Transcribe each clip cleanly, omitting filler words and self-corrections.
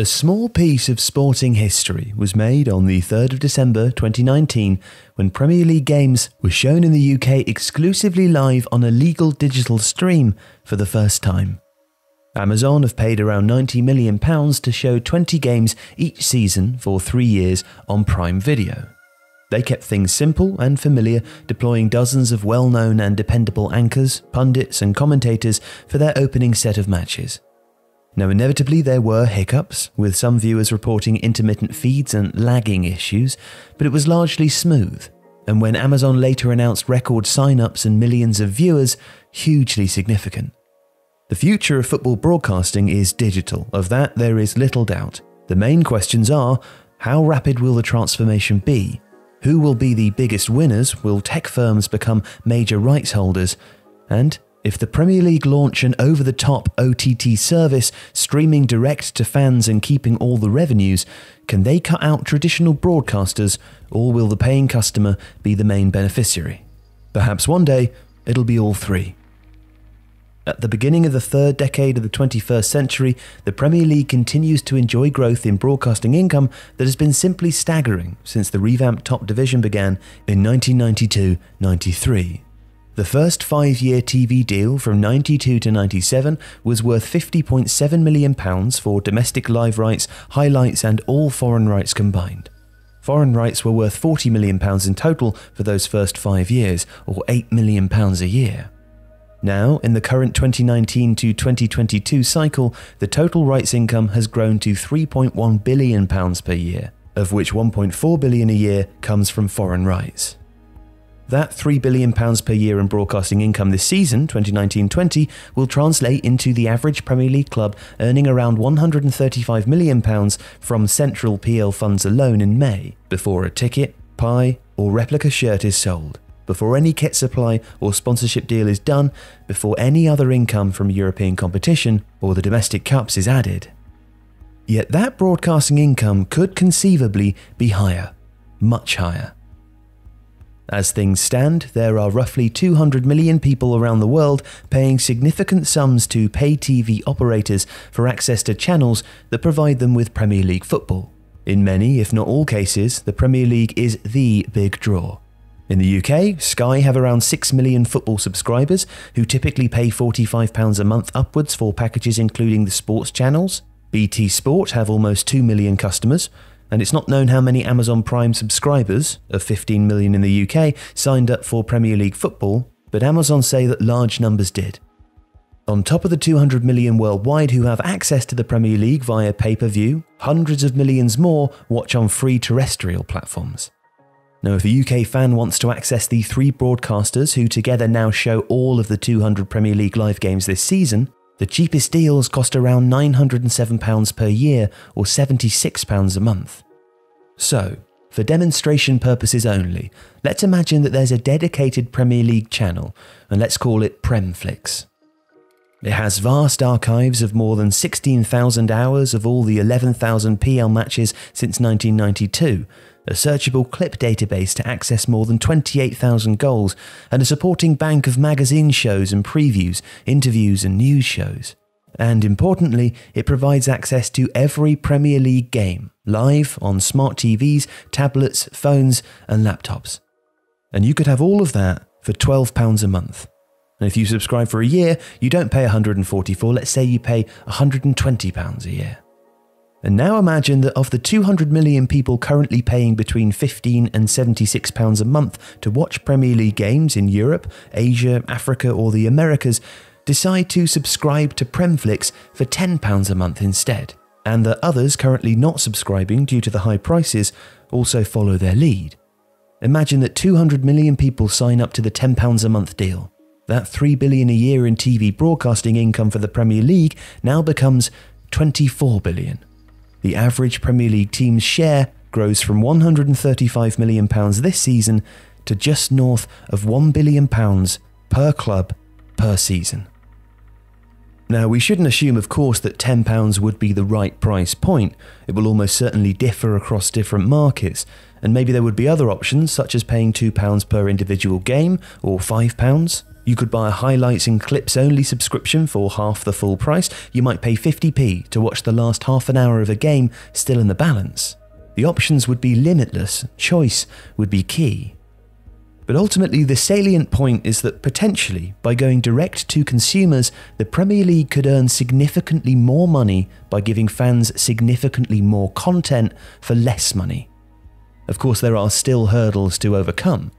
A small piece of sporting history was made on the 3rd of December 2019 when Premier League games were shown in the UK exclusively live on a legal digital stream for the first time. Amazon have paid around £90 million to show 20 games each season for 3 years on Prime Video. They kept things simple and familiar, deploying dozens of well-known and dependable anchors, pundits and commentators for their opening set of matches. Now, inevitably there were hiccups, with some viewers reporting intermittent feeds and lagging issues, but it was largely smooth, and when Amazon later announced record sign-ups and millions of viewers, hugely significant. The future of football broadcasting is digital, of that there is little doubt. The main questions are, how rapid will the transformation be? Who will be the biggest winners? Will tech firms become major rights holders? And if the Premier League launch an over-the-top OTT service, streaming direct to fans and keeping all the revenues, can they cut out traditional broadcasters, or will the paying customer be the main beneficiary? Perhaps one day, it'll be all three. At the beginning of the third decade of the 21st century, the Premier League continues to enjoy growth in broadcasting income that has been simply staggering since the revamped top division began in 1992-93. The first 5-year TV deal from 92 to 97 was worth £50.7 million for domestic live rights, highlights and all foreign rights combined. Foreign rights were worth £40 million in total for those first 5 years, or £8 million a year. Now, in the current 2019 to 2022 cycle, the total rights income has grown to £3.1 billion per year, of which £1.4 billion a year comes from foreign rights. That £3 billion per year in broadcasting income this season, 2019-20, will translate into the average Premier League club earning around £135 million from central PL funds alone in May, before a ticket, pie or replica shirt is sold, before any kit supply or sponsorship deal is done, before any other income from European competition or the domestic cups is added. Yet that broadcasting income could conceivably be higher, much higher. As things stand, there are roughly 200 million people around the world paying significant sums to pay TV operators for access to channels that provide them with Premier League football. In many, if not all cases, the Premier League is the big draw. In the UK, Sky have around 6 million football subscribers who typically pay £45 a month upwards for packages including the sports channels. BT Sport have almost 2 million customers, and it's not known how many Amazon Prime subscribers, of 15 million in the UK, signed up for Premier League football, but Amazon say that large numbers did. On top of the 200 million worldwide who have access to the Premier League via pay-per-view, hundreds of millions more watch on free terrestrial platforms. Now, if a UK fan wants to access the three broadcasters who together now show all of the 200 Premier League live games this season, the cheapest deals cost around £907 per year or £76 a month. So, for demonstration purposes only, let's imagine that there's a dedicated Premier League channel, and let's call it PremFlix. It has vast archives of more than 16,000 hours of all the 11,000 PL matches since 1992, a searchable clip database to access more than 28,000 goals, and a supporting bank of magazine shows and previews, interviews and news shows. And importantly, it provides access to every Premier League game, live on smart TVs, tablets, phones and laptops. And you could have all of that for £12 a month. And if you subscribe for a year, you don't pay £144, let's say you pay £120 a year. And now imagine that of the 200 million people currently paying between £15 and £76 a month to watch Premier League games in Europe, Asia, Africa or the Americas, decide to subscribe to PremFlix for £10 a month instead, and that others currently not subscribing due to the high prices also follow their lead. Imagine that 200 million people sign up to the £10 a month deal. That $3 billion a year in TV broadcasting income for the Premier League now becomes $24 billion. The average Premier League team's share grows from £135 million this season to just north of £1 billion per club per season. Now, we shouldn't assume, of course, that £10 would be the right price point. It will almost certainly differ across different markets, and maybe there would be other options such as paying £2 per individual game or £5. You could buy a highlights and clips only subscription for half the full price. You might pay 50p to watch the last half an hour of a game still in the balance. The options would be limitless, choice would be key. But ultimately, the salient point is that potentially, by going direct to consumers, the Premier League could earn significantly more money by giving fans significantly more content for less money. Of course, there are still hurdles to overcome.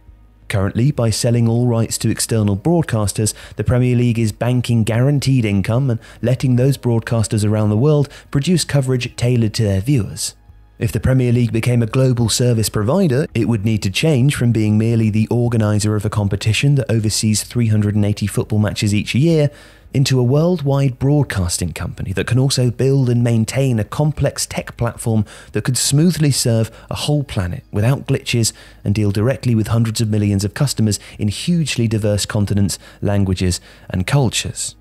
Currently, by selling all rights to external broadcasters, the Premier League is banking guaranteed income and letting those broadcasters around the world produce coverage tailored to their viewers. If the Premier League became a global service provider, it would need to change from being merely the organizer of a competition that oversees 380 football matches each year into a worldwide broadcasting company that can also build and maintain a complex tech platform that could smoothly serve a whole planet without glitches and deal directly with hundreds of millions of customers in hugely diverse continents, languages, and cultures.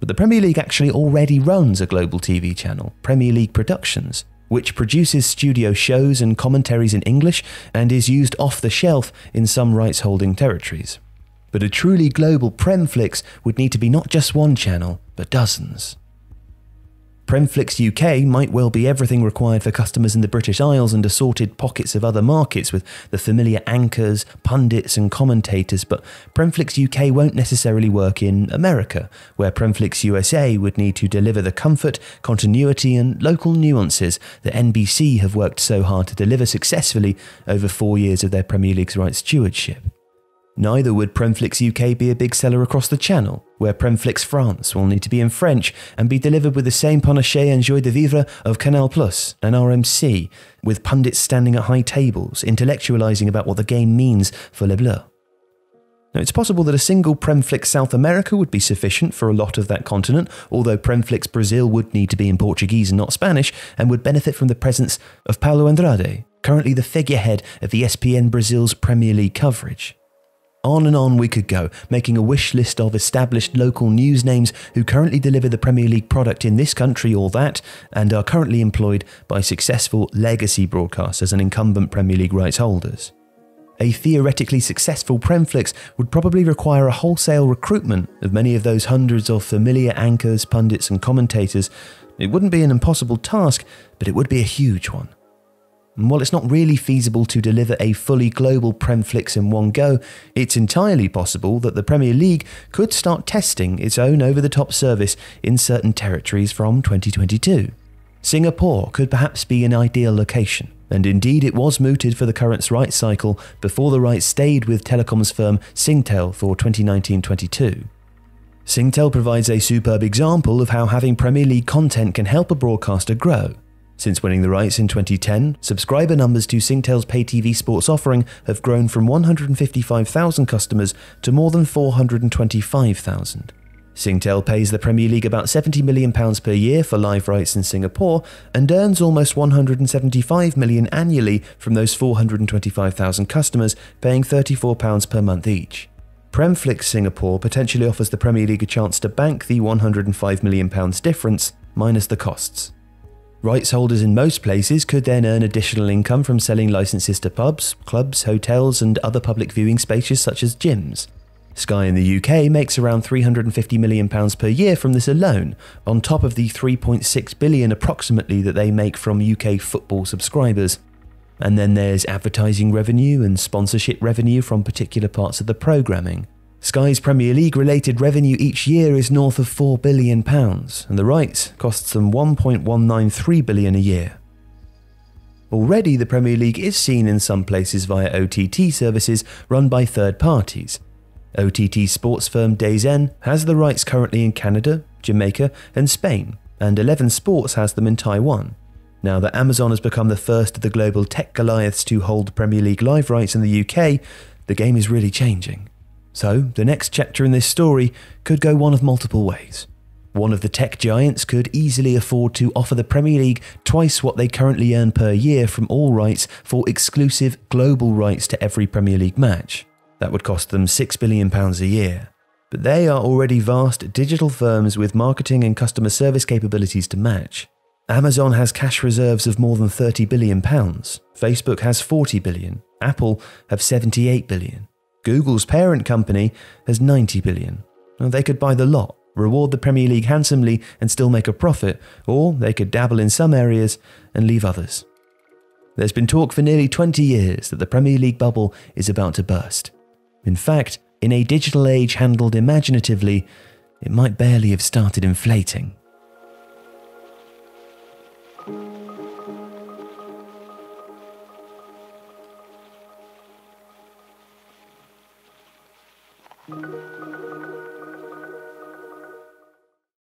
But the Premier League actually already runs a global TV channel, Premier League Productions, which produces studio shows and commentaries in English and is used off the shelf in some rights-holding territories. But a truly global PremFlix would need to be not just one channel, but dozens. PremFlix UK might well be everything required for customers in the British Isles and assorted pockets of other markets with the familiar anchors, pundits and commentators, but PremFlix UK won't necessarily work in America, where PremFlix USA would need to deliver the comfort, continuity and local nuances that NBC have worked so hard to deliver successfully over 4 years of their Premier League's rights stewardship. Neither would PremFlix UK be a big seller across the channel, where PremFlix France will need to be in French and be delivered with the same panache and joie de vivre of Canal Plus and RMC, with pundits standing at high tables, intellectualising about what the game means for Le Bleu. Now, it's possible that a single PremFlix South America would be sufficient for a lot of that continent, although PremFlix Brazil would need to be in Portuguese and not Spanish, and would benefit from the presence of Paulo Andrade, currently the figurehead of the SPN Brazil's Premier League coverage. On and on we could go, making a wish list of established local news names who currently deliver the Premier League product in this country or that, and are currently employed by successful legacy broadcasters and incumbent Premier League rights holders. A theoretically successful PremFlix would probably require a wholesale recruitment of many of those hundreds of familiar anchors, pundits and commentators. It wouldn't be an impossible task, but it would be a huge one. And while it's not really feasible to deliver a fully global PremFlix in one go, it's entirely possible that the Premier League could start testing its own over-the-top service in certain territories from 2022. Singapore could perhaps be an ideal location, and indeed it was mooted for the current rights cycle before the rights stayed with telecoms firm Singtel for 2019-22. Singtel provides a superb example of how having Premier League content can help a broadcaster grow. Since winning the rights in 2010, subscriber numbers to Singtel's pay TV sports offering have grown from 155,000 customers to more than 425,000. Singtel pays the Premier League about £70 million per year for live rights in Singapore and earns almost £175 million annually from those 425,000 customers, paying £34 per month each. PremFlix Singapore potentially offers the Premier League a chance to bank the £105 million difference minus the costs. Rights holders in most places could then earn additional income from selling licenses to pubs, clubs, hotels and other public viewing spaces such as gyms. Sky in the UK makes around £350 million per year from this alone, on top of the £3.6 billion approximately that they make from UK football subscribers. And then there's advertising revenue and sponsorship revenue from particular parts of the programming. Sky's Premier League-related revenue each year is north of £4 billion, and the rights costs them £1.193 billion a year. Already, the Premier League is seen in some places via OTT services run by third parties. OTT sports firm DAZN has the rights currently in Canada, Jamaica, and Spain, and 11 Sports has them in Taiwan. Now that Amazon has become the first of the global tech Goliaths to hold Premier League live rights in the UK, the game is really changing. So, the next chapter in this story could go one of multiple ways. One of the tech giants could easily afford to offer the Premier League twice what they currently earn per year from all rights for exclusive global rights to every Premier League match. That would cost them £6 billion a year. But they are already vast digital firms with marketing and customer service capabilities to match. Amazon has cash reserves of more than £30 billion, Facebook has £40 billion, Apple have £78 billion. Google's parent company has 90 billion. They could buy the lot, reward the Premier League handsomely and still make a profit, or they could dabble in some areas and leave others. There's been talk for nearly 20 years that the Premier League bubble is about to burst. In fact, in a digital age handled imaginatively, it might barely have started inflating.